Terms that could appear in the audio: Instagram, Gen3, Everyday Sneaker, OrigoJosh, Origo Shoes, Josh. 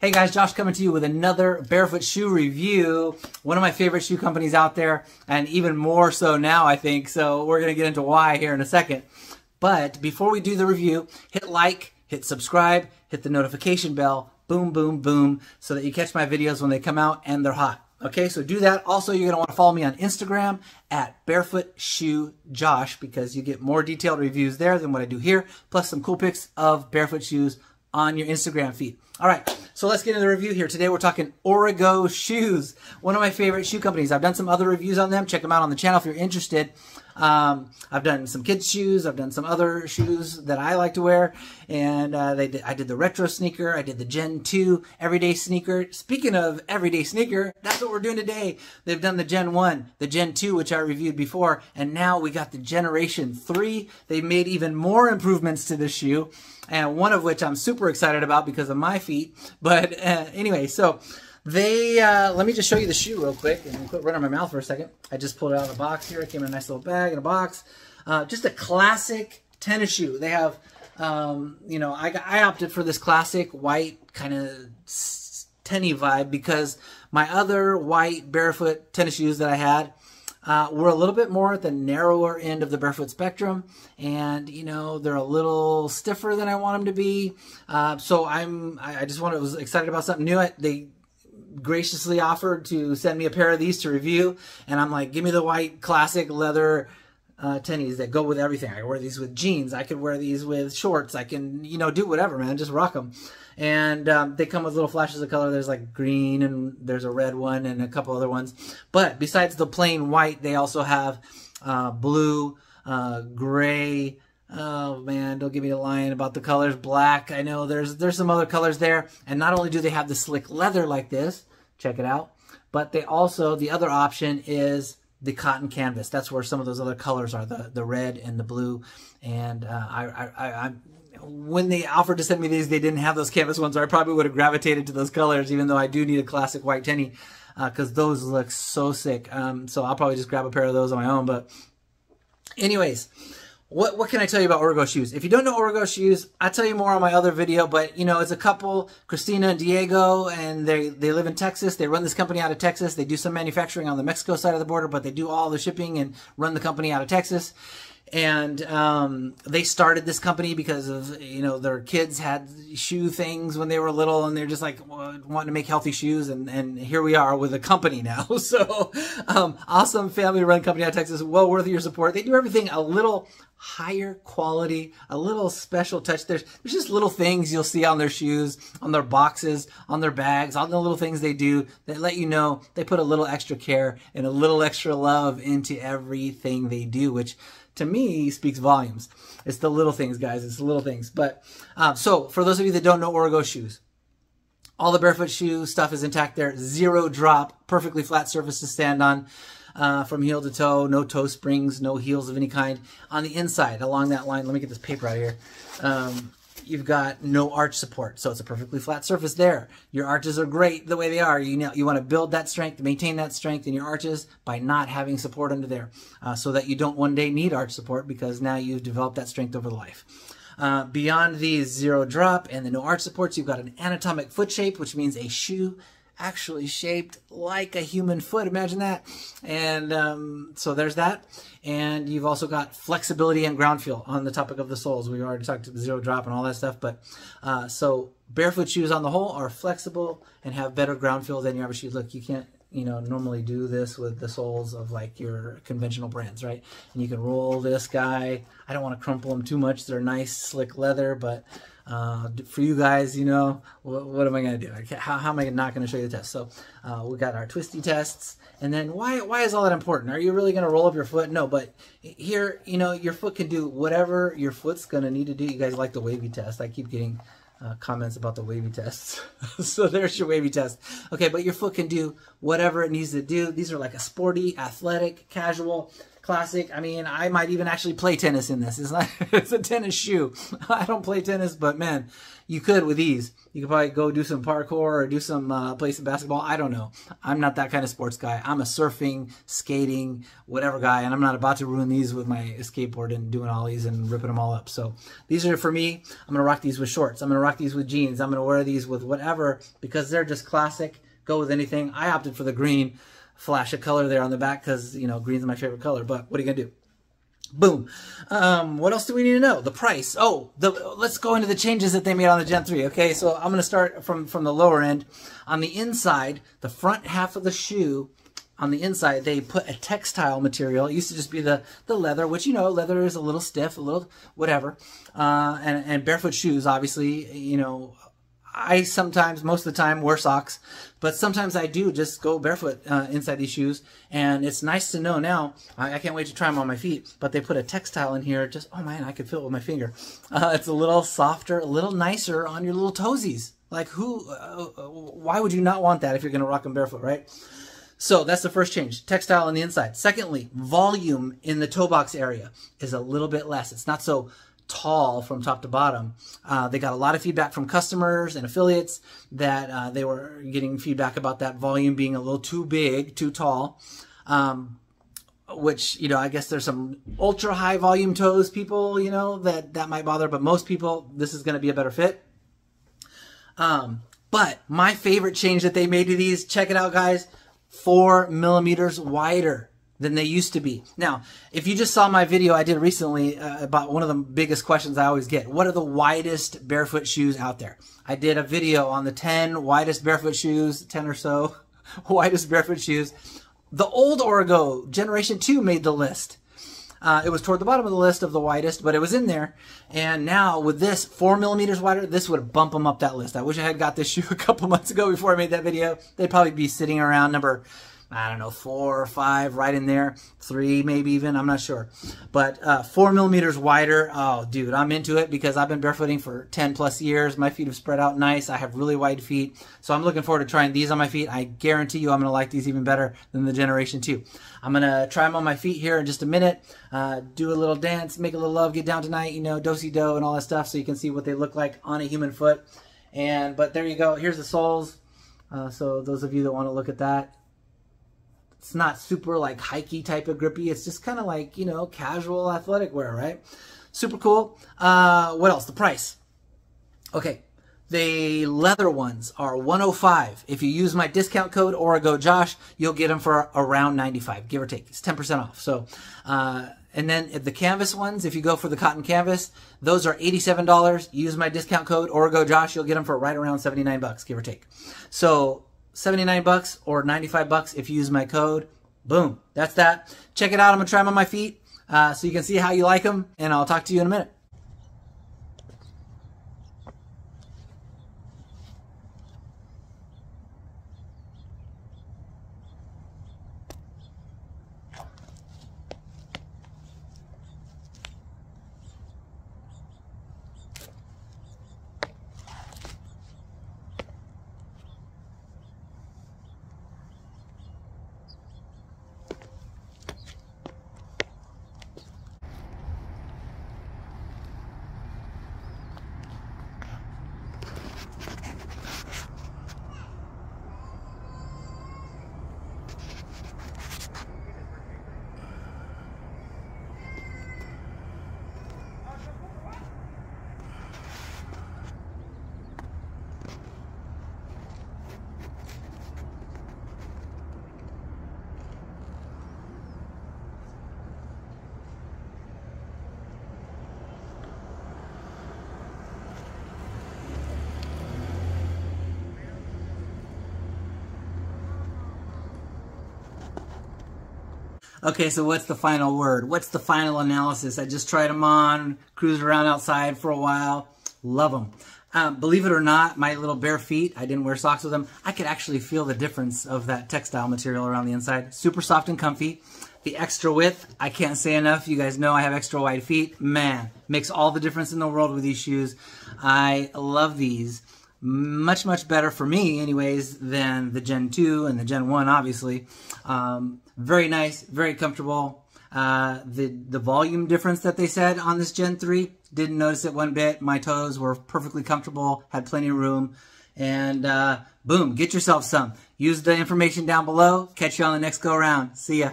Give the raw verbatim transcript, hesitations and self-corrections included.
Hey guys, Josh coming to you with another barefoot shoe review. One of my favorite shoe companies out there, and even more so now, I think. So we're going to get into why here in a second. But before we do the review, hit like, hit subscribe, hit the notification bell, boom, boom, boom, so that you catch my videos when they come out and they're hot. Okay, so do that. Also, you're going to want to follow me on Instagram at barefoot shoe josh because you get more detailed reviews there than what I do here, plus some cool pics of barefoot shoes on your Instagram feed. All right, so let's get into the review here. Today we're talking Origo Shoes, one of my favorite shoe companies. I've done some other reviews on them. Check them out on the channel if you're interested. Um, I've done some kids' shoes. I've done some other shoes that I like to wear. And uh, they did, I did the retro sneaker. I did the gen two everyday sneaker. Speaking of everyday sneaker, that's what we're doing today. They've done the gen one, the gen two, which I reviewed before. And now we got the generation three. They've made even more improvements to this shoe. And one of which I'm super excited about because of my feet. But uh, anyway, so... They, uh, let me just show you the shoe real quick and quit running my mouth for a second. I just pulled it out of the box here. It came in a nice little bag and a box. Uh, just a classic tennis shoe. They have, um, you know, I, I opted for this classic white kind of tenny vibe because my other white barefoot tennis shoes that I had uh, were a little bit more at the narrower end of the barefoot spectrum. And, you know, they're a little stiffer than I want them to be. Uh, so I'm, I, I just wanted, was excited about something new. I, they... graciously offered to send me a pair of these to review, and I'm like, give me the white classic leather uh, tennies that go with everything. I can wear these with jeans, I could wear these with shorts, I can, you know, do whatever, man, just rock them. And um, they come with little flashes of color. There's like green, and there's a red one, and a couple other ones. But besides the plain white, they also have uh, blue, uh, gray, oh man, don't give me a line about the colors. Black, I know there's there's some other colors there. And not only do they have the slick leather like this, check it out, but they also, the other option is the cotton canvas. That's where some of those other colors are, the, the red and the blue. And uh, I, I, I, I, when they offered to send me these, they didn't have those canvas ones, or I probably would have gravitated to those colors, even though I do need a classic white tenny, because uh, those look so sick. Um, so I'll probably just grab a pair of those on my own. But anyways... What, what can I tell you about Origo Shoes? If you don't know Origo Shoes, I'll tell you more on my other video, but you know, it's a couple, Christina and Diego, and they, they live in Texas. They run this company out of Texas. They do some manufacturing on the Mexico side of the border, but they do all the shipping and run the company out of Texas. And um, they started this company because of, you know, their kids had shoe things when they were little, and they're just like wanting to make healthy shoes. And, and here we are with a company now. So um, awesome family run company out of Texas. Well worth your support. They do everything a little higher quality, a little special touch. There's, there's just little things you'll see on their shoes, on their boxes, on their bags, all the little things they do that let you know they put a little extra care and a little extra love into everything they do, which to me speaks volumes. It's the little things, guys. It's the little things. But um, so for those of you that don't know Origo Shoes, all the barefoot shoe stuff is intact there. Zero drop, perfectly flat surface to stand on. Uh, from heel to toe, no toe springs, no heels of any kind. On the inside, along that line, let me get this paper out of here. Um, you've got no arch support, so it's a perfectly flat surface there. Your arches are great the way they are. You know, you want to build that strength, maintain that strength in your arches by not having support under there, uh, so that you don't one day need arch support because now you've developed that strength over life. Uh, beyond the zero drop and the no arch supports, you've got an anatomic foot shape, which means a shoe actually shaped like a human foot. Imagine that. And um, so there's that. And you've also got flexibility and ground feel on the topic of the soles. We already talked about zero drop and all that stuff. But uh, so barefoot shoes on the whole are flexible and have better ground feel than your average shoes. Look, you can't, you know, normally do this with the soles of like your conventional brands, right? And you can roll this guy. I don't want to crumple them too much. They're nice, slick leather, but uh, for you guys, you know, what, what am I going to do? How, how am I not going to show you the test? So uh, we got our twisty tests. And then why, why is all that important? Are you really going to roll up your foot? No, but here, you know, your foot can do whatever your foot's going to need to do. You guys like the wavy test. I keep getting Uh, comments about the wavy tests. So there's your wavy test. Okay, but your foot can do whatever it needs to do. These are like a sporty, athletic, casual, classic. I mean, I might even actually play tennis in this. It's not, it's a tennis shoe. I don't play tennis, but man, you could with ease. You could probably go do some parkour or do some, uh, play some basketball. I don't know. I'm not that kind of sports guy. I'm a surfing, skating, whatever guy, and I'm not about to ruin these with my skateboard and doing ollies and ripping them all up. So these are for me. I'm gonna rock these with shorts. I'm gonna rock these with jeans. I'm gonna wear these with whatever because they're just classic. Go with anything. I opted for the green flash of color there on the back because, you know, green's my favorite color, but what are you gonna do? Boom. Um, what else do we need to know? The price. Oh, the, let's go into the changes that they made on the Gen three. Okay, so I'm gonna start from, from the lower end. On the inside, the front half of the shoe, on the inside, they put a textile material. It used to just be the, the leather, which, you know, leather is a little stiff, a little whatever. Uh, and, and barefoot shoes, obviously, you know, I sometimes, most of the time, wear socks, but sometimes I do just go barefoot uh, inside these shoes, and it's nice to know now. I, I can't wait to try them on my feet, but they put a textile in here. Just, oh man, I could feel it with my finger. Uh, it's a little softer, a little nicer on your little toesies. Like who, uh, why would you not want that if you're going to rock them barefoot, right? So that's the first change, textile on the inside. Secondly, volume in the toe box area is a little bit less. It's not so tall from top to bottom. Uh, they got a lot of feedback from customers and affiliates that uh, they were getting feedback about that volume being a little too big, too tall, um, which, you know, I guess there's some ultra high volume toes people, you know, that, that might bother, but most people, this is going to be a better fit. Um, but my favorite change that they made to these, check it out, guys, four millimeters wider than they used to be. Now, if you just saw my video I did recently uh, about one of the biggest questions I always get, what are the widest barefoot shoes out there? I did a video on the ten widest barefoot shoes, ten or so widest barefoot shoes. The old Origo, Generation two made the list. Uh, it was toward the bottom of the list of the widest, but it was in there. And now with this four millimeters wider, this would bump them up that list. I wish I had got this shoe a couple months ago before I made that video. They'd probably be sitting around number, I don't know, four or five, right in there, three maybe even, I'm not sure. But uh, four millimeters wider, oh dude, I'm into it because I've been barefooting for ten plus years. My feet have spread out nice. I have really wide feet. So I'm looking forward to trying these on my feet. I guarantee you I'm gonna like these even better than the Generation two. I'm gonna try them on my feet here in just a minute, uh, do a little dance, make a little love, get down tonight, you know, do-si-do and all that stuff so you can see what they look like on a human foot. And, but there you go, here's the soles. Uh, so those of you that wanna look at that, it's not super like hikey type of grippy. It's just kind of like, you know, casual athletic wear, right? Super cool. Uh, what else? The price. Okay. The leather ones are one oh five. If you use my discount code OrigoJosh, you'll get them for around ninety-five, give or take. It's ten percent off. So, uh, and then the canvas ones, if you go for the cotton canvas, those are eighty-seven dollars. Use my discount code OrigoJosh. You'll get them for right around seventy-nine bucks, give or take. So, seventy-nine bucks or ninety-five bucks if you use my code. Boom. That's that. Check it out. I'm going to try them on my feet uh, so you can see how you like them, and I'll talk to you in a minute. Okay, so what's the final word? What's the final analysis? I just tried them on, cruised around outside for a while. Love them. Um, believe it or not, my little bare feet, I didn't wear socks with them. I could actually feel the difference of that textile material around the inside. Super soft and comfy. The extra width, I can't say enough. You guys know I have extra wide feet. Man, makes all the difference in the world with these shoes. I love these. Much, much better for me anyways than the Gen two and the Gen one, obviously. Um, very nice, very comfortable. Uh, the, the volume difference that they said on this Gen three, didn't notice it one bit. My toes were perfectly comfortable, had plenty of room. And uh, boom, get yourself some. Use the information down below. Catch you on the next go around. See ya.